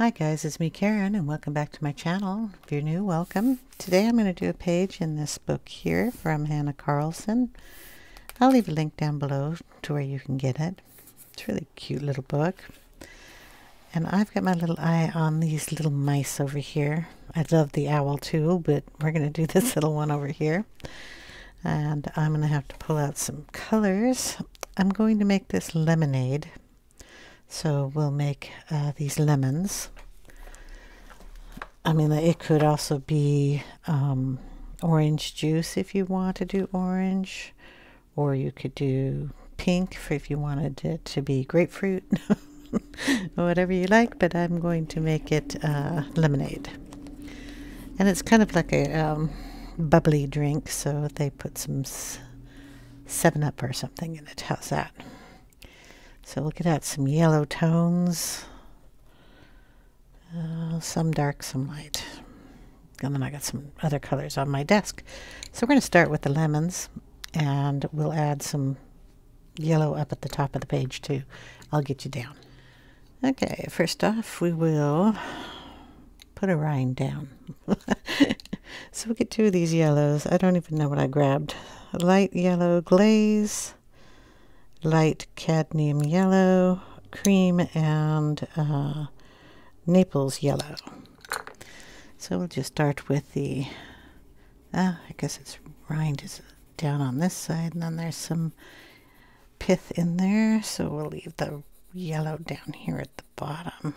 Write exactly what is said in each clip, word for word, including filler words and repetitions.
Hi guys, it's me Karen and welcome back to my channel. If you're new, welcome. Today I'm going to do a page in this book here from Hanna Karlzon. I'll leave a link down below to where you can get it. It's a really cute little book. And I've got my little eye on these little mice over here. I love the owl too, but we're going to do this little one over here. And I'm going to have to pull out some colors. I'm going to make this lemonade. So we'll make uh, these lemons. I mean, it could also be um, orange juice if you want to do orange, or you could do pink for if you wanted it to be grapefruit, whatever you like, but I'm going to make it uh, lemonade. And it's kind of like a um, bubbly drink, so they put some seven up or something in it. How's that? So we'll get out some yellow tones, uh, some dark, some light. And then I got some other colors on my desk. So we're going to start with the lemons, and we'll add some yellow up at the top of the page too. I'll get you down. Okay, first off we will put a rind down. So we'll get two of these yellows. I don't even know what I grabbed. Light yellow glaze, light cadmium yellow, cream, and uh, Naples yellow. So we'll just start with the, uh, I guess it's rind is down on this side, and then there's some pith in there, so we'll leave the yellow down here at the bottom.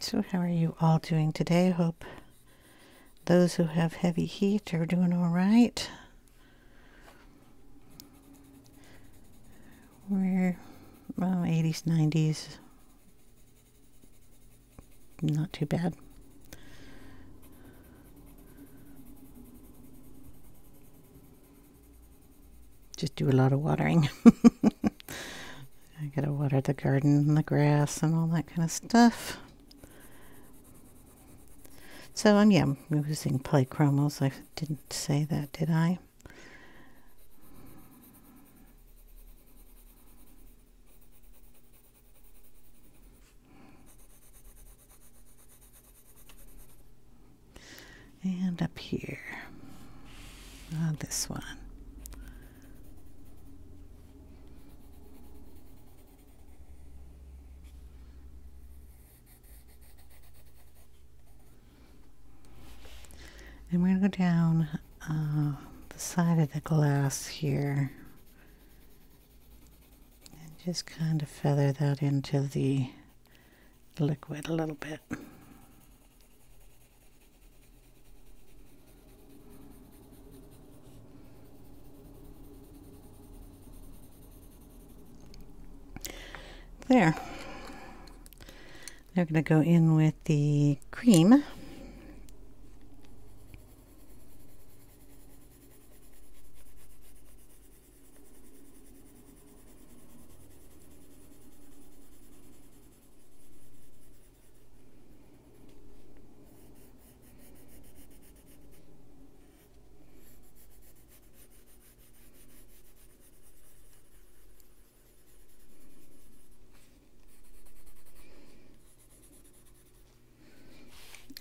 So how are you all doing today? Hope those who have heavy heat are doing all right. We're well, eighties, nineties. Not too bad. Just do a lot of watering. I gotta water the garden and the grass and all that kind of stuff. So um, yeah, I'm using Polychromos. I didn't say that, did I? And up here on this one. And we're going to go down uh, the side of the glass here and just kind of feather that into the liquid a little bit. There. They're going to go in with the cream.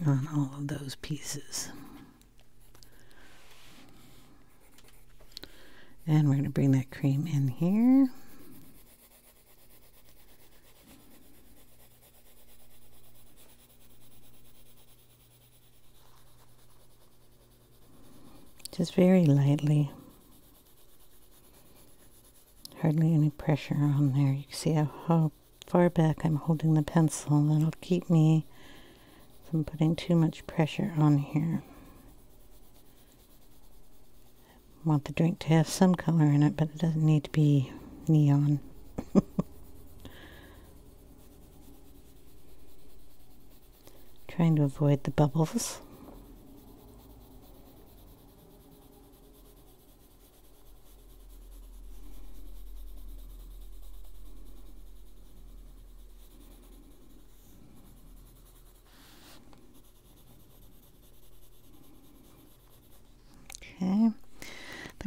On all of those pieces. And we're going to bring that cream in here. Just very lightly. Hardly any pressure on there. You can see how, how far back I'm holding the pencil, and that'll keep me from putting too much pressure on here. I want the drink to have some color in it, but it doesn't need to be neon. Trying to avoid the bubbles.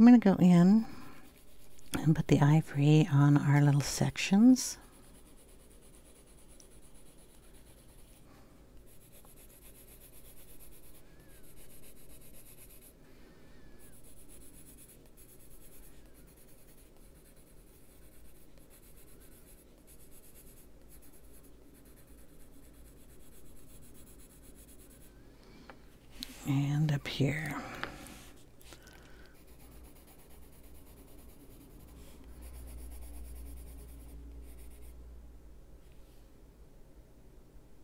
I'm going to go in and and put the ivory on our little sections. And up here.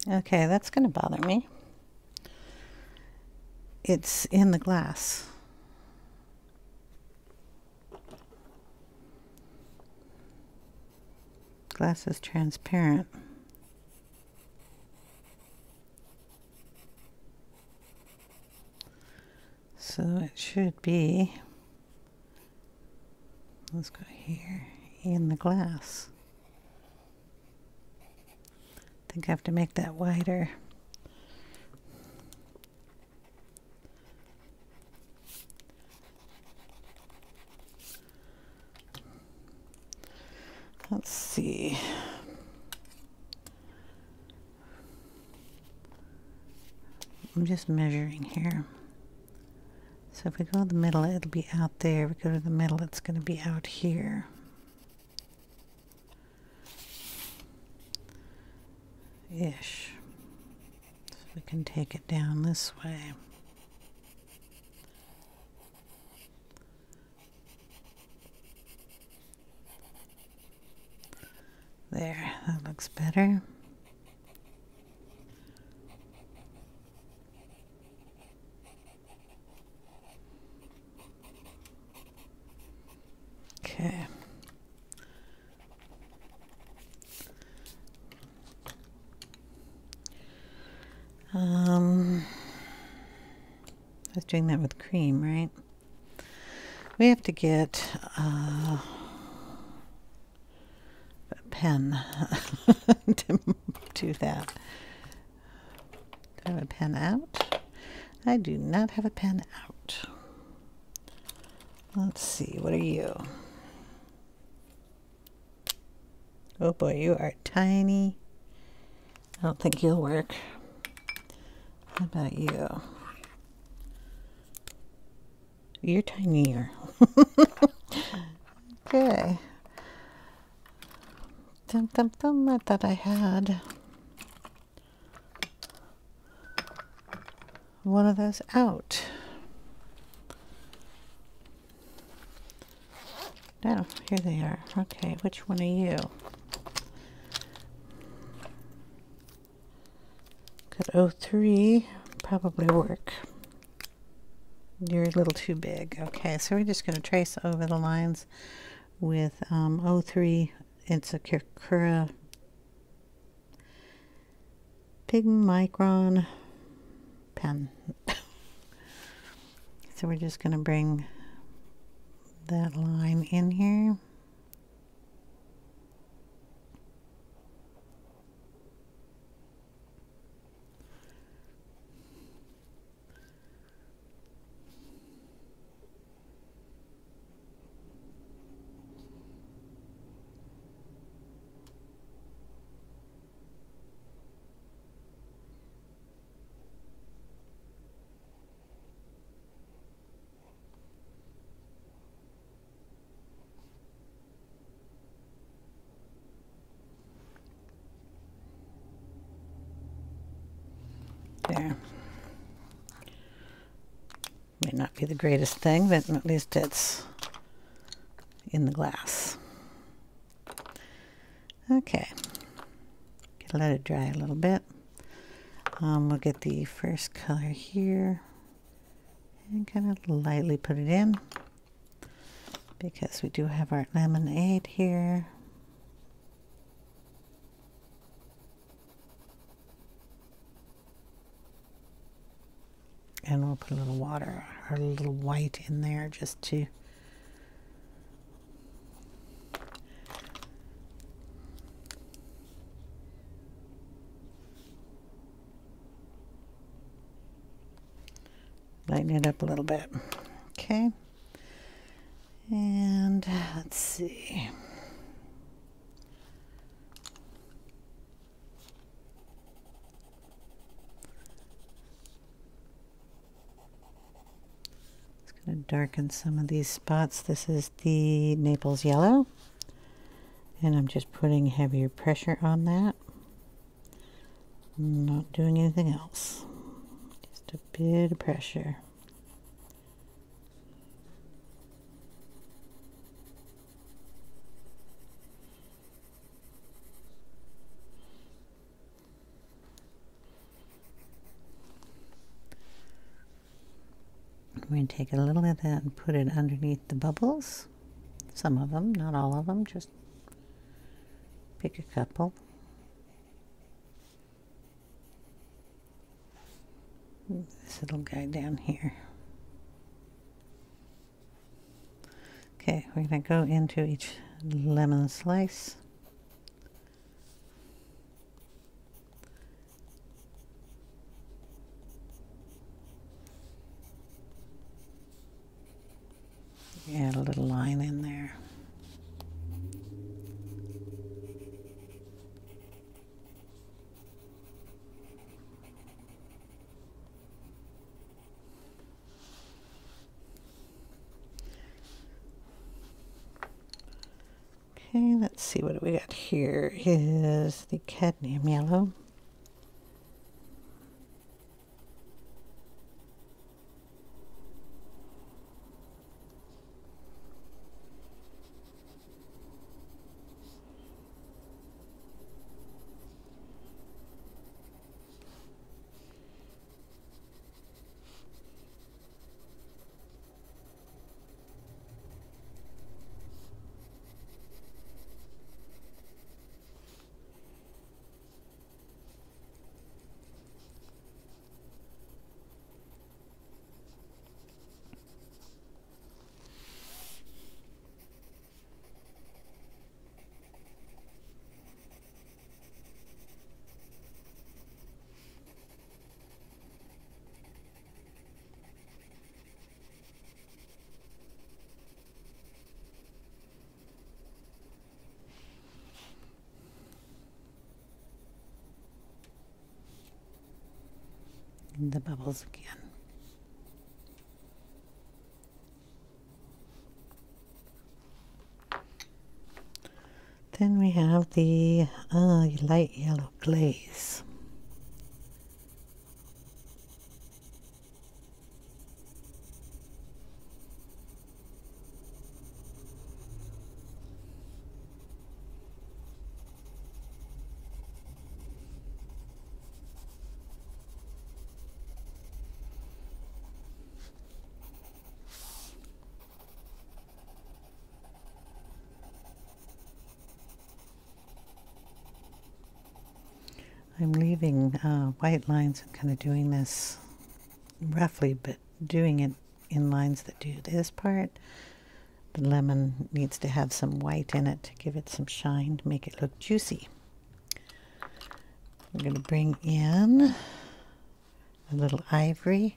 Okay, that's going to bother me. It's in the glass. Glass is transparent. So it should be, let's go here, in the glass. I think I have to make that wider. Let's see. I'm just measuring here. So if we go to the middle, it'll be out there. If we go to the middle, it's going to be out here. Ish. So we can take it down this way. There, that looks better. Okay. Um, I was doing that with cream, right? We have to get uh, a pen to do that. Do I have a pen out? I do not have a pen out. Let's see, what are you? Oh boy, you are tiny. I don't think you'll work. How about you? You're tinier. Okay. Dum dum dum, I thought I had one of those out. Oh, here they are. Okay, which one are you? Could oh three probably work. You're a little too big. Okay, so we're just going to trace over the lines with um, oh three. It's a Sakura Pig Micron pen. So we're just going to bring that line in here. There. May not be the greatest thing, but at least it's in the glass. Okay. Gotta let it dry a little bit. Um, we'll get the first color here and kind of lightly put it in because we do have our lemonade here. And we'll put a little water or a little white in there just to lighten it up a little bit. Okay. And And let's see. It's going to darken some of these spots. This is the Naples yellow. And I'm just putting heavier pressure on that. I'm not doing anything else. Just a bit of pressure. We're going to take a little of that and put it underneath the bubbles. Some of them, not all of them, just pick a couple. This little guy down here. Okay, we're going to go into each lemon slice. Add a little line in there. Okay, let's see what we got here. Is the cadmium yellow. The bubbles again. Then we have the uh, light yellow glaze. I'm leaving uh, white lines and kind of doing this roughly, but doing it in lines that do this part. The lemon needs to have some white in it to give it some shine, to make it look juicy. We're going to bring in a little ivory.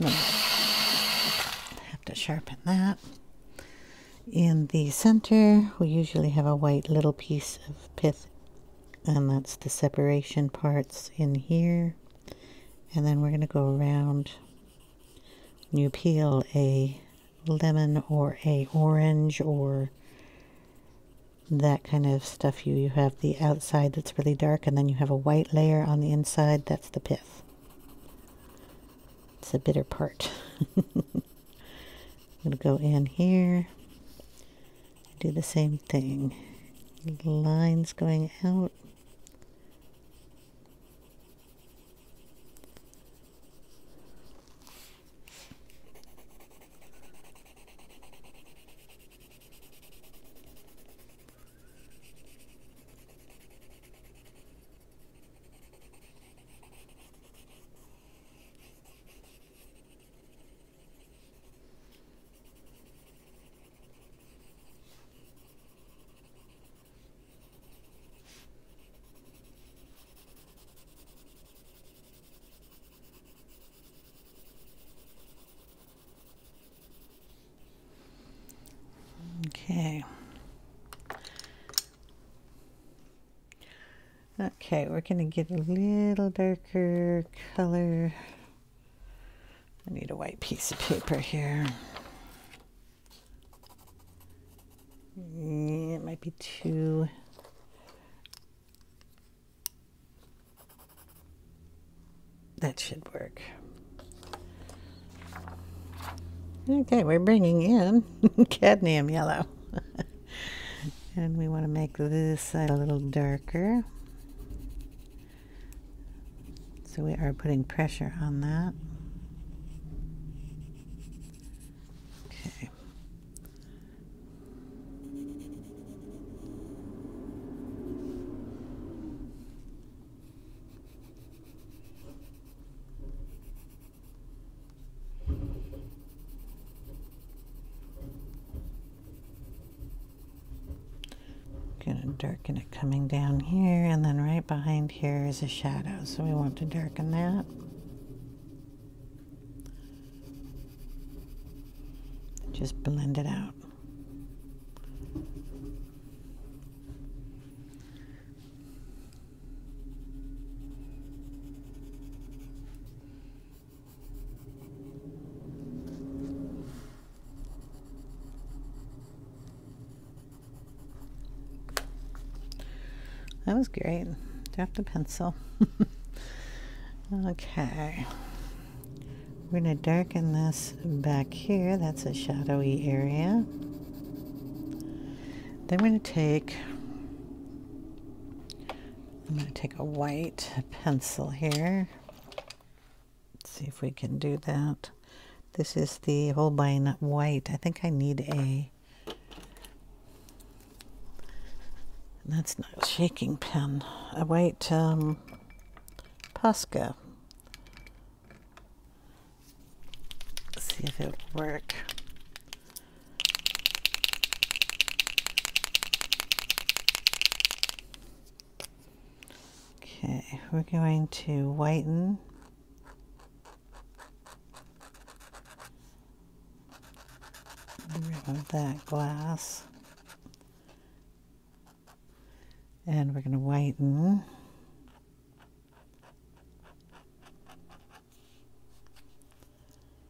No, have to sharpen that. In the center, we usually have a white little piece of pith. And that's the separation parts in here. And then we're going to go around. When you peel a lemon or a orange or that kind of stuff, you, you have the outside that's really dark, and then you have a white layer on the inside. That's the pith. It's the bitter part. I'm going to go in here. Do the same thing. Lines going out. Okay, we're going to get a little darker color. I need a white piece of paper here. Yeah, it might be too... That should work. Okay, we're bringing in cadmium yellow. And we want to make this side a little darker. So we are putting pressure on that. Okay. Darken it coming down here, and then right behind here is a shadow, so we want to darken that. Just blend it out. That was great. Dropped the pencil. Okay. We're going to darken this back here. That's a shadowy area. Then we're going to take, I'm going to take a white pencil here. Let's see if we can do that. This is the Holbein white. I think I need a That's not a shaking pen. A white um, Posca. Let's see if it'll work. Okay, we're going to whiten. Get rid of that glass. And we're going to whiten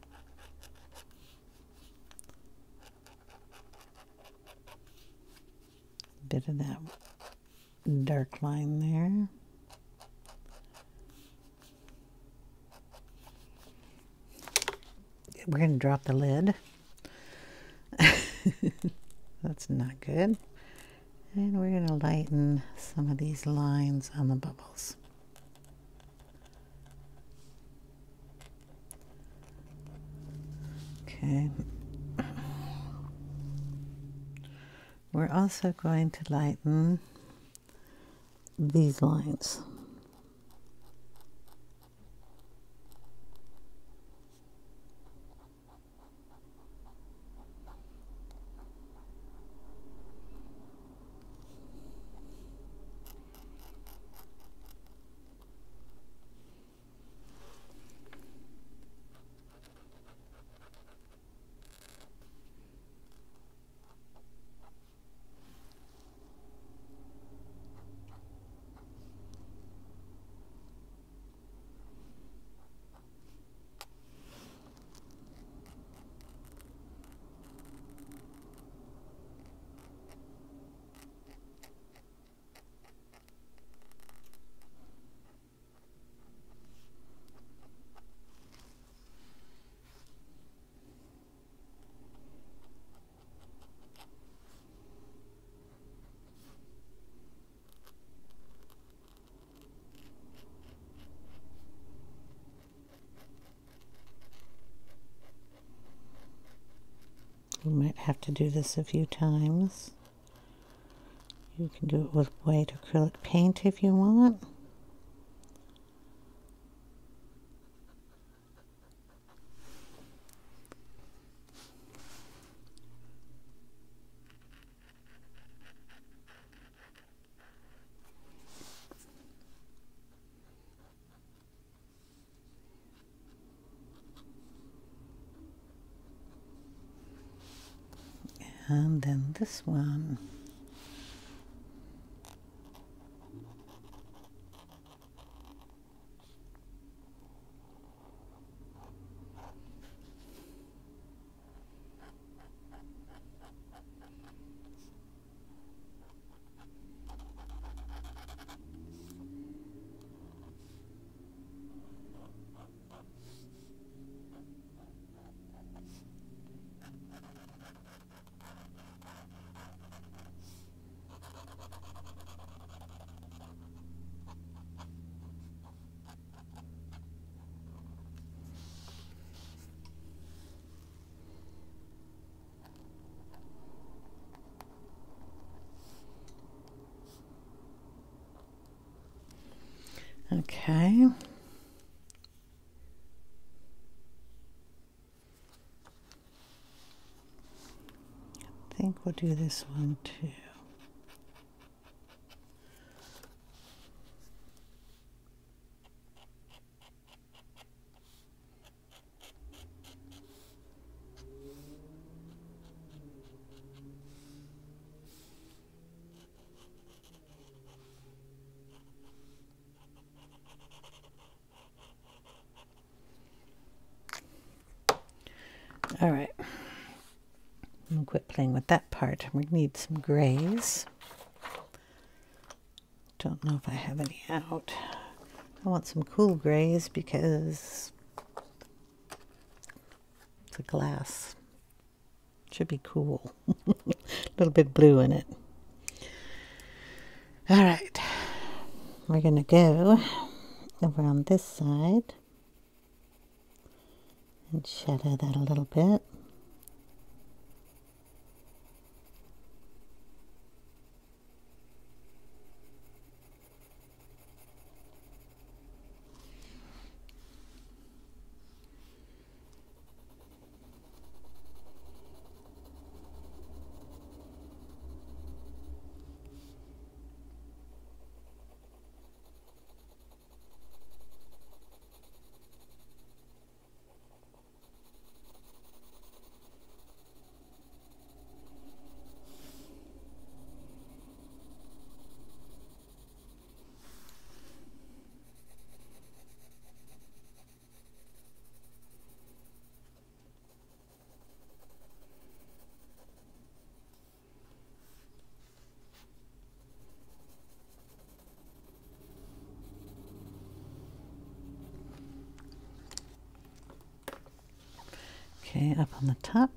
a bit of that dark line there. We're going to drop the lid. That's not good. And we're going to lighten some of these lines on the bubbles. Okay. We're also going to lighten these lines. You might have to do this a few times. You can do it with white acrylic paint if you want. And then this one. Okay. I think we'll do this one too. All right, I'm gonna quit playing with that part. We need some grays. Don't know if I have any out. I want some cool grays because it's a glass. It should be cool. A little bit blue in it. All right, we're gonna go over on this side and shadow that a little bit. Okay, up on the top.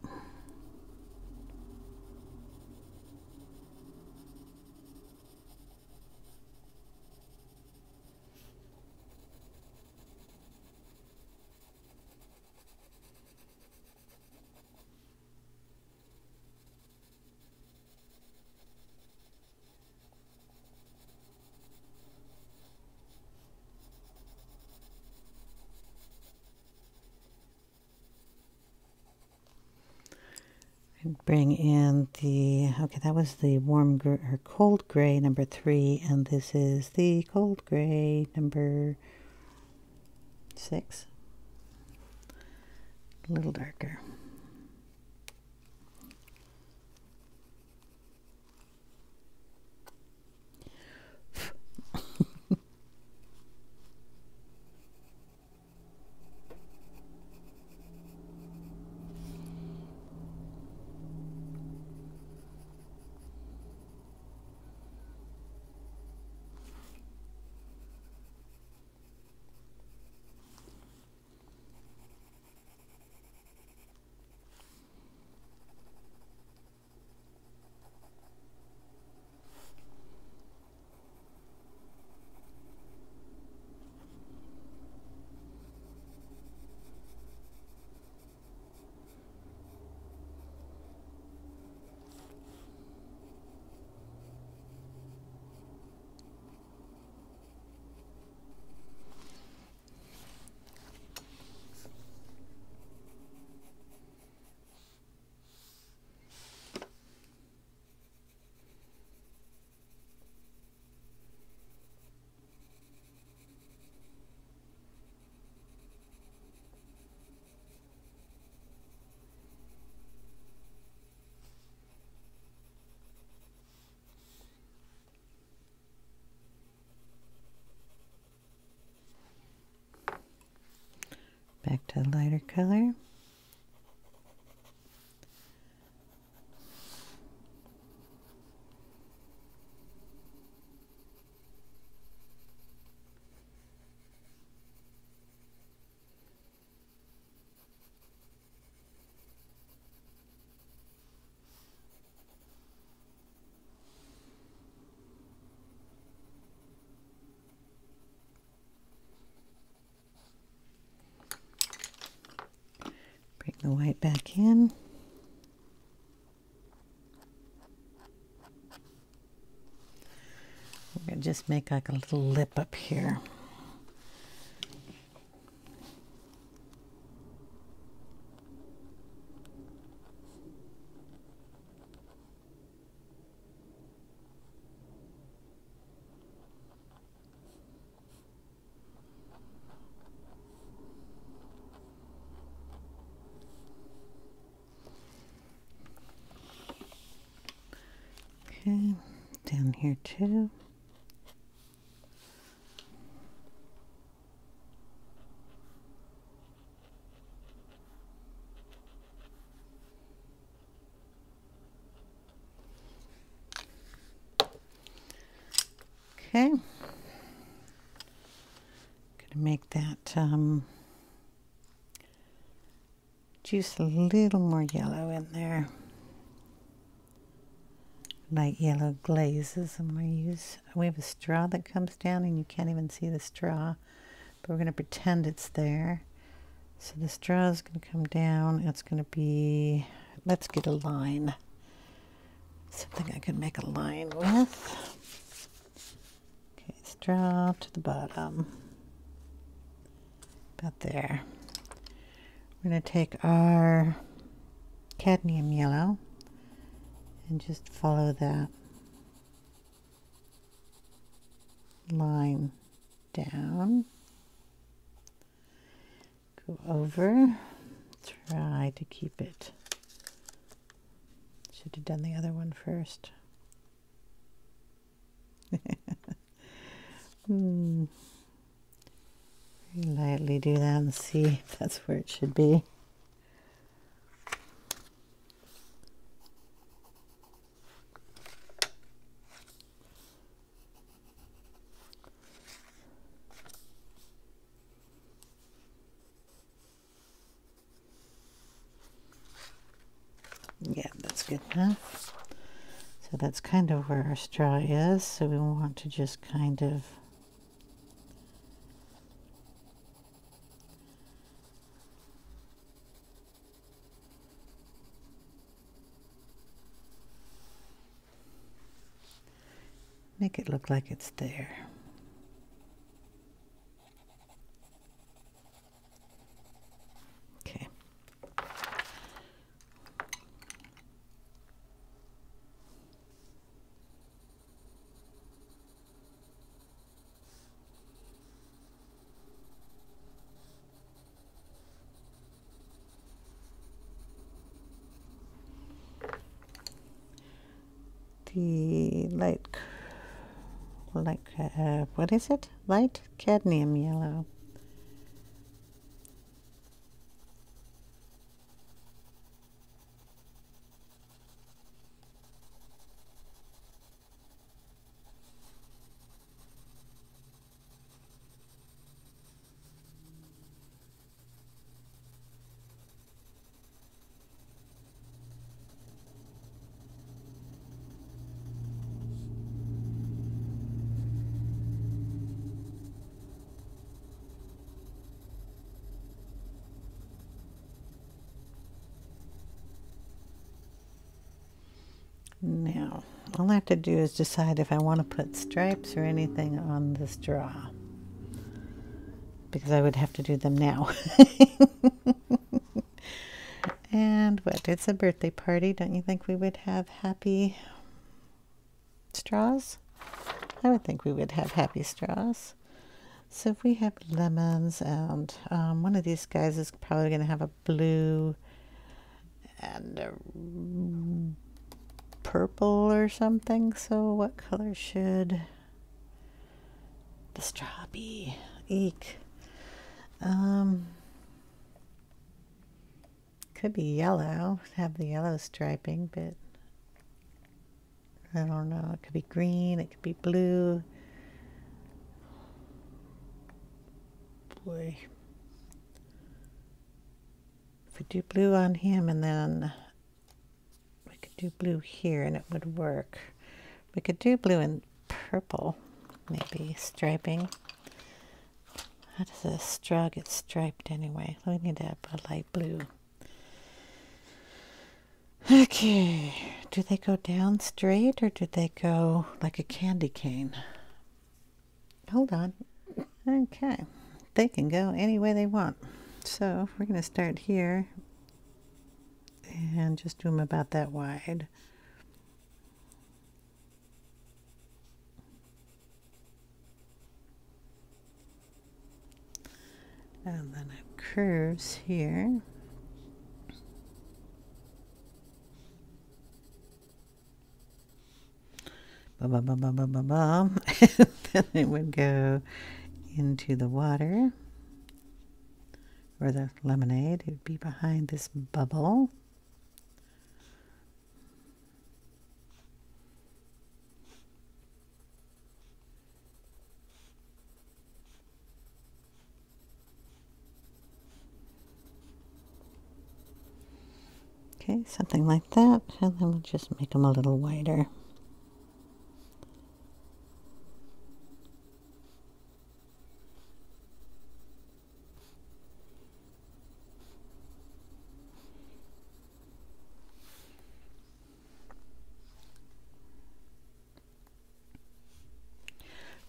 Bring in the, okay, that was the warm gr or cold gray number three, and this is the cold gray number six. A little darker. Back to a lighter color. The white back in. We're going to just make like a little lip up here. here too. Okay, I'm gonna make that um, juice a little more yellow in there. Light yellow glazes I'm gonna use. We have a straw that comes down and you can't even see the straw, but we're gonna pretend it's there. So the straw is gonna come down. It's gonna be, let's get a line. Something I can make a line with. Drop to the bottom, about there. We're going to take our cadmium yellow and just follow that line down, go over, try to keep it. Should have done the other one first. Hmm. Very lightly do that and see if that's where it should be. Yeah, that's good enough. So that's kind of where our straw is. So we want to just kind of make it look like it's there. Okay. The light curve. Like uh, what is it? Light cadmium yellow. Now, all I have to do is decide if I want to put stripes or anything on the straw, because I would have to do them now. And what? It's a birthday party. Don't you think we would have happy straws? I would think we would have happy straws. So if we have lemons, and um, one of these guys is probably going to have a blue and a purple or something. So what color should the straw be? Eek. Um, could be yellow, have the yellow striping, but I don't know. It could be green, it could be blue. Boy. If we do blue on him and then do blue here and it would work. We could do blue and purple, maybe striping. How does a straw get striped anyway? We need to have a light blue. Okay, do they go down straight or do they go like a candy cane? Hold on. Okay, they can go any way they want. So we're going to start here and just do them about that wide. And then it curves here. But bum, bum, bum, bum, bum, bum, bum. And then it would go into the water or the lemonade. It would be behind this bubble. Okay, something like that, and then we'll just make them a little wider.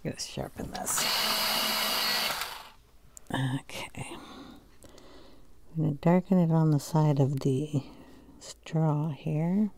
I'm going to sharpen this. Okay. I'm going to darken it on the side of the straw here.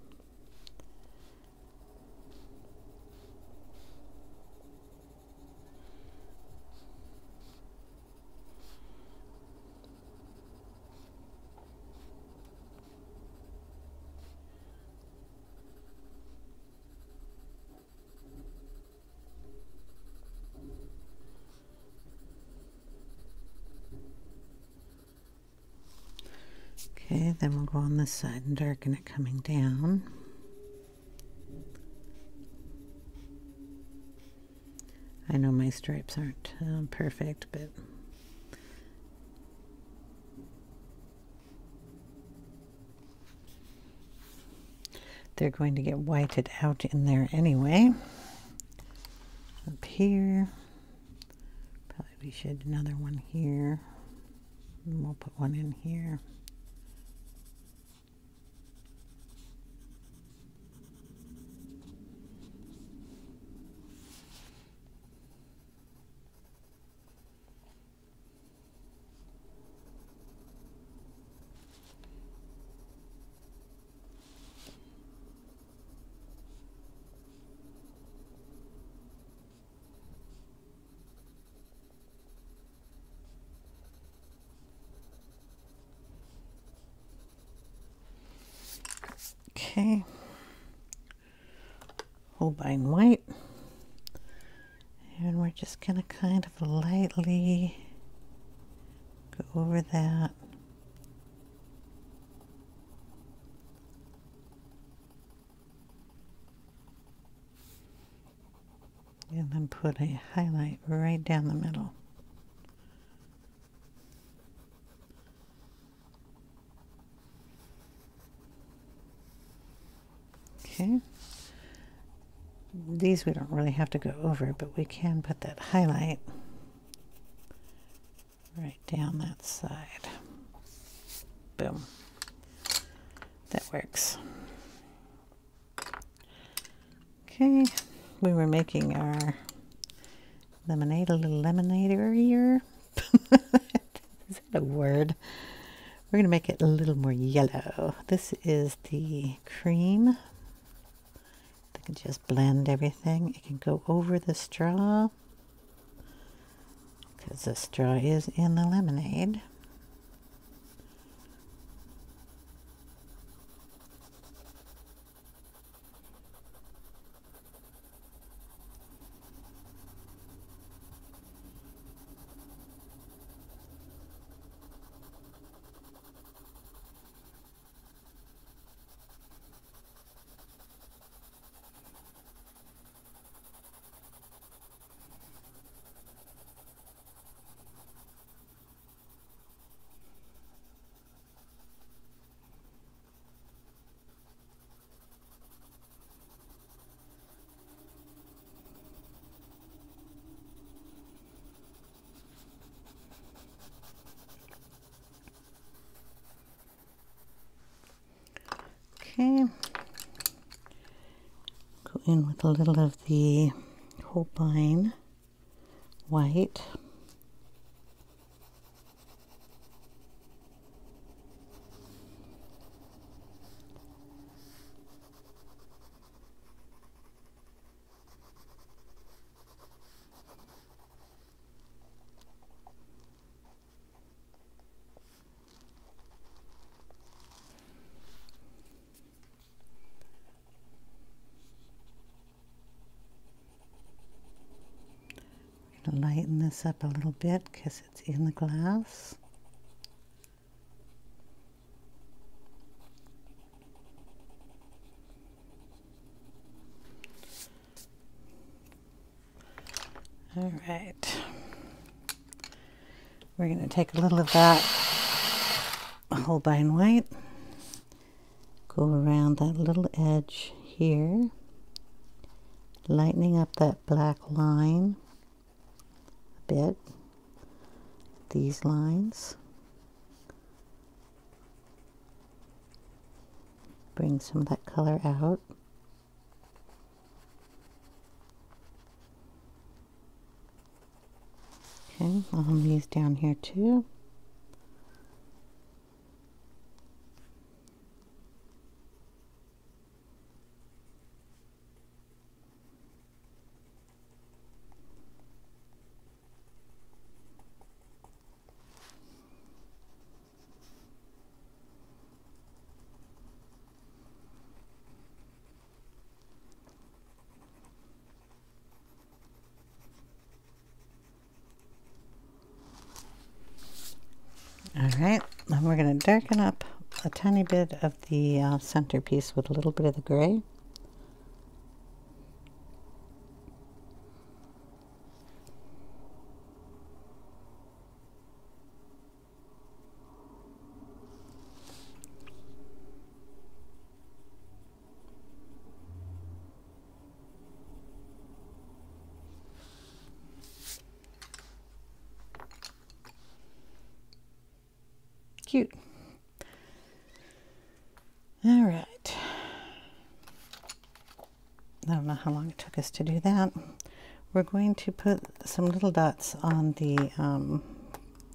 Okay, then we'll go on this side and darken it coming down. I know my stripes aren't um, perfect, but they're going to get whited out in there anyway. Up here, probably we should another one here, and we'll put one in here. Okay, Holbein white, and we're just going to kind of lightly go over that. And then put a highlight right down the middle. Okay. These we don't really have to go over, but we can put that highlight right down that side. Boom. That works. Okay, we were making our lemonade a little lemonade earlier. Is that a word? We're going to make it a little more yellow. This is the cream. Just blend everything. It can go over the straw because the straw is in the lemonade. Okay, go in with a little of the Holbein white. to lighten this up a little bit because it's in the glass. All right, we're going to take a little of that Holbein white, go around that little edge here, lightening up that black line a bit, these lines, bring some of that color out. Okay, I'll hold these down here too. Alright, and we're going to darken up a tiny bit of the uh, centerpiece with a little bit of the gray. Cute. All right. I don't know how long it took us to do that. We're going to put some little dots on the um,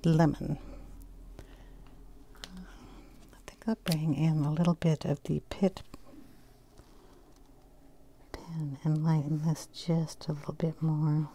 lemon. I think I'll bring in a little bit of the pit pen and lighten this just a little bit more.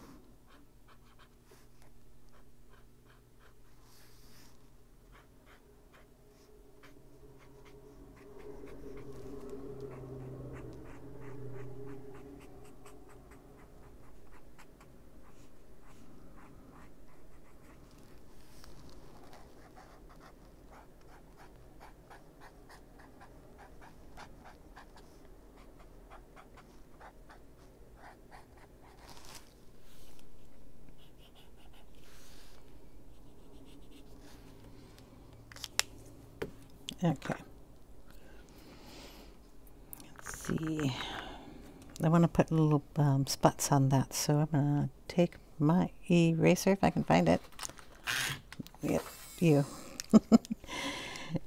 Okay, let's see, I want to put little um, spots on that, so I'm going to take my eraser, if I can find it, yep, you,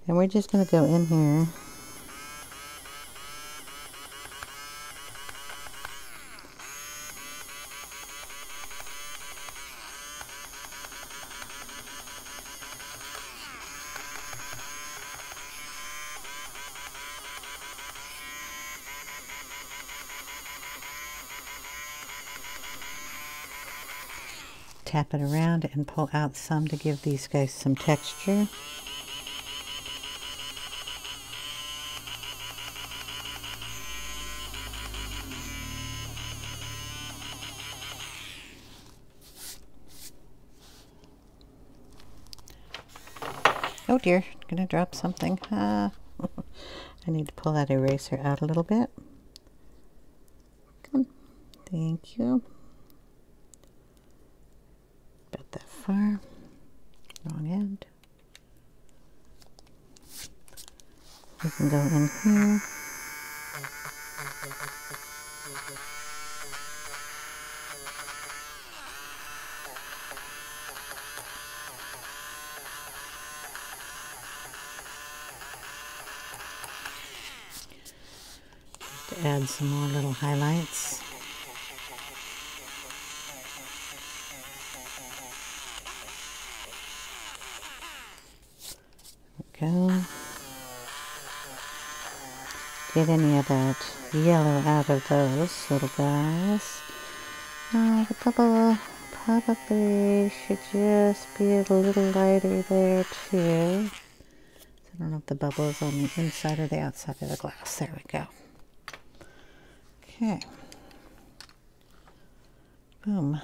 and we're just going to go in here . Tap it around and pull out some to give these guys some texture. Oh dear, I'm gonna drop something. Uh, I need to pull that eraser out a little bit. Come on. Thank you. That far, wrong end. We can go in here. Just add some more little highlights. Get any of that yellow out of those little guys. Uh, the bubble probably should just be a little lighter there too. I don't know if the bubble is on the inside or the outside of the glass. There we go. Okay. Boom.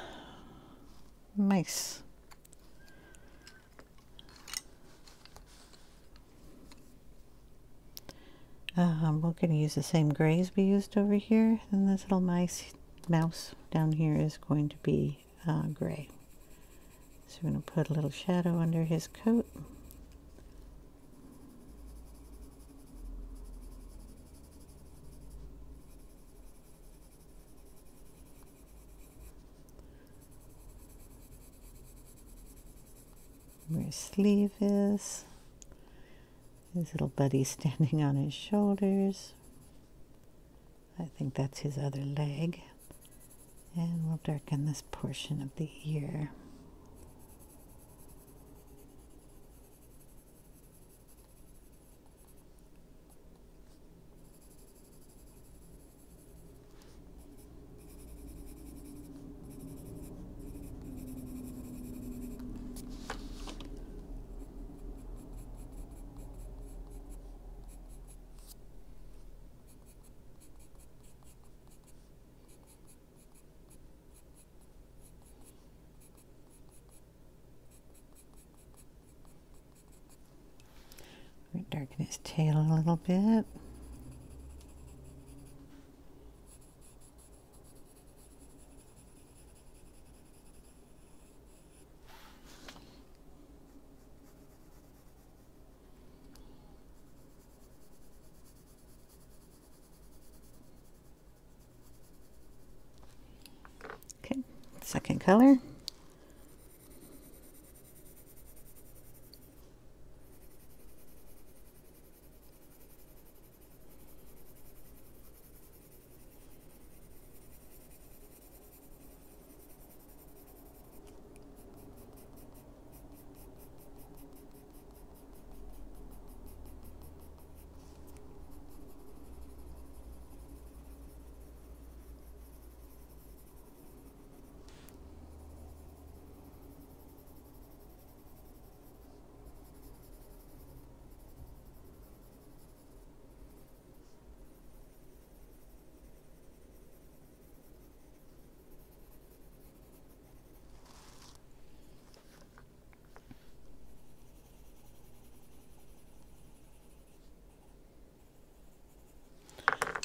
Nice. Um, we're going to use the same grays we used over here, and this little mice, mouse down here is going to be uh, gray. So we're going to put a little shadow under his coat. Where his sleeve is. His little buddy standing on his shoulders. I think that's his other leg. And we'll darken this portion of the ear. Darken his tail a little bit. Okay, second color.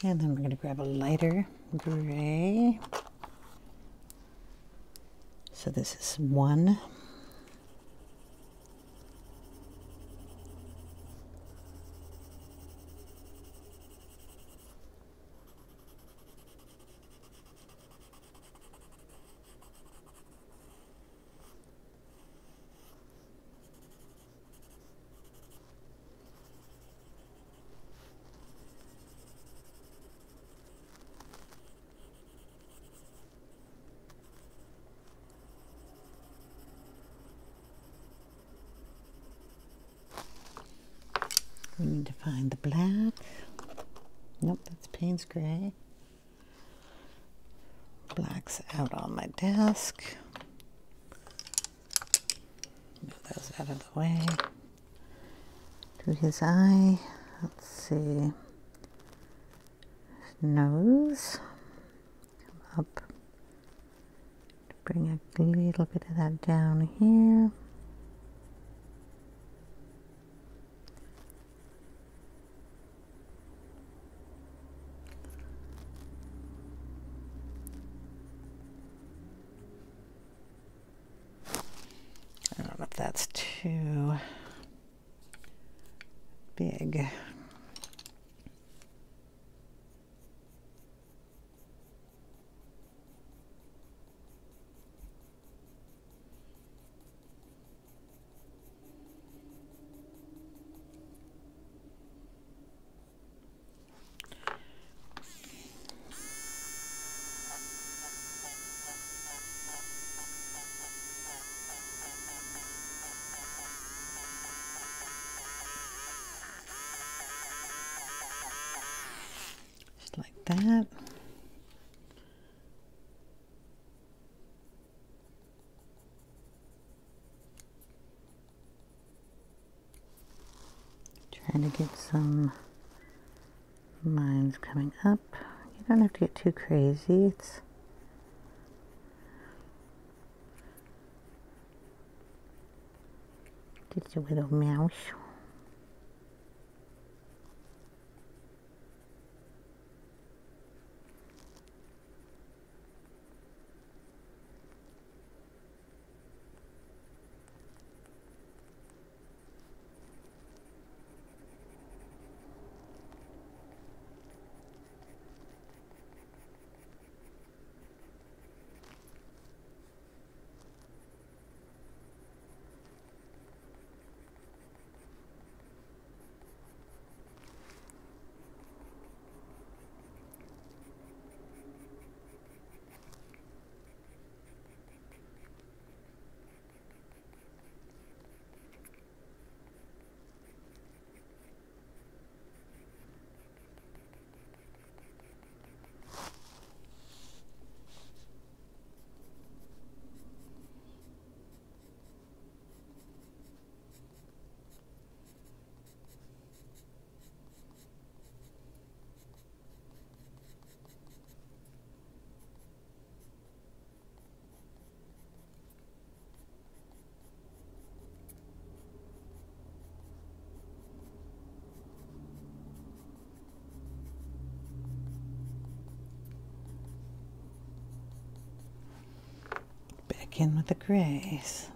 And then we're going to grab a lighter gray. So this is one. We need to find the black. Nope, that's Payne's gray. Black's out on my desk. Move those out of the way. To his eye. Let's see. His nose. Come up. Bring a little bit of that down here. That's too big. Like that. Trying to get some lines coming up. You don't have to get too crazy. It's It's a little mouse. In with the grays.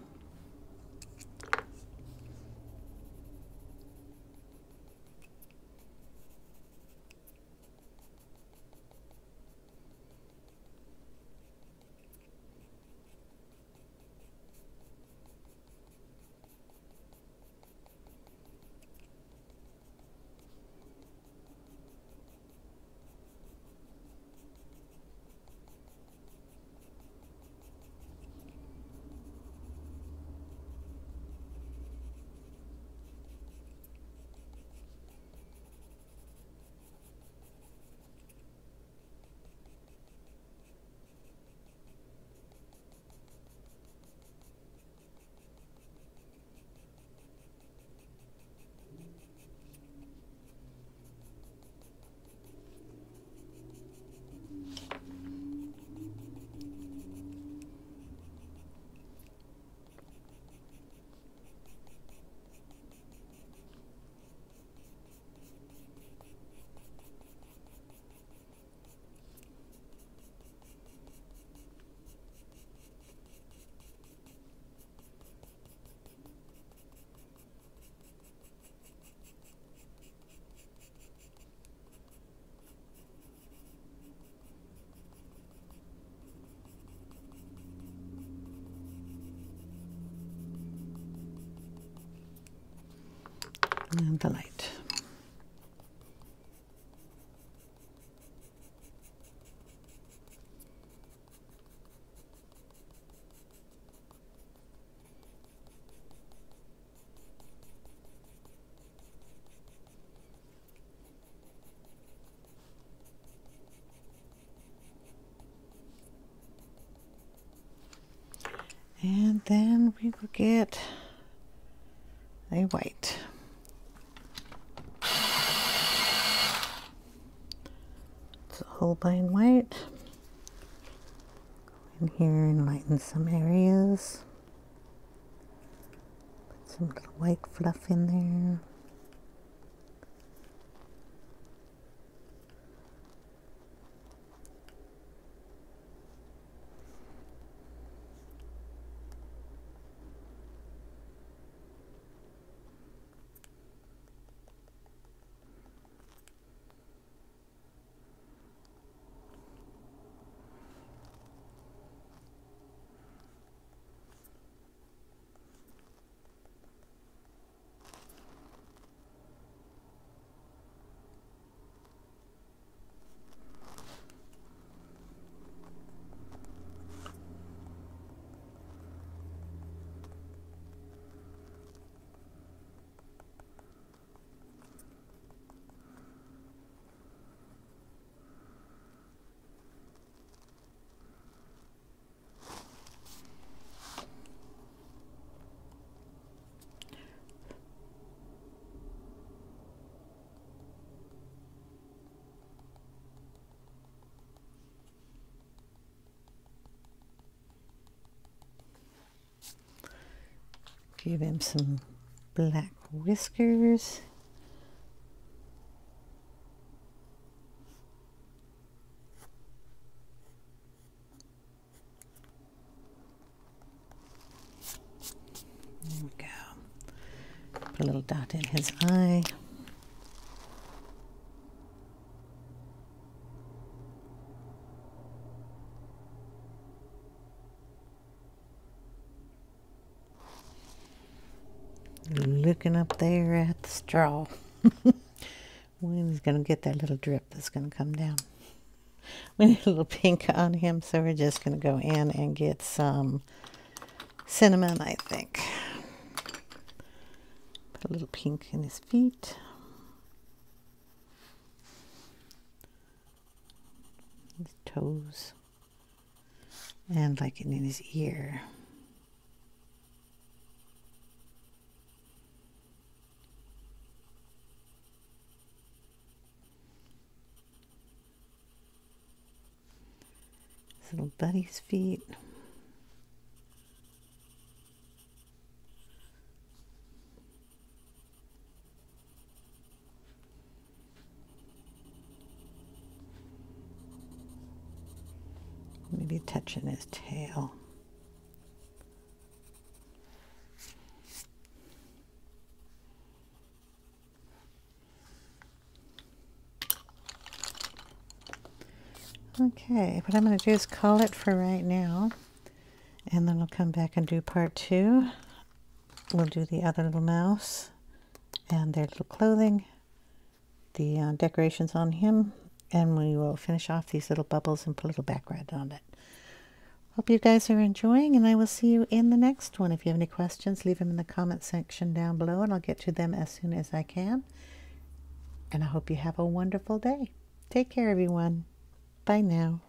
And the light. And then we will get a white. Holbein white. Go in here and lighten some areas. Put some little white fluff in there. Give him some black whiskers. There we go. Put a little dot in his eye. Looking up there at the straw. When he's gonna get that little drip that's gonna come down. We need a little pink on him, so we're just gonna go in and get some cinnamon, I think. Put a little pink in his feet. His toes. And like in his ear. Little buddy's feet. Maybe touching his tail. Okay, what I'm going to do is call it for right now, and then we'll come back and do part two. We'll do the other little mouse and their little clothing, the uh, decorations on him, and we will finish off these little bubbles and put a little background on it. Hope you guys are enjoying, and I will see you in the next one. If you have any questions, leave them in the comment section down below, and I'll get to them as soon as I can. And I hope you have a wonderful day. Take care, everyone. Bye now.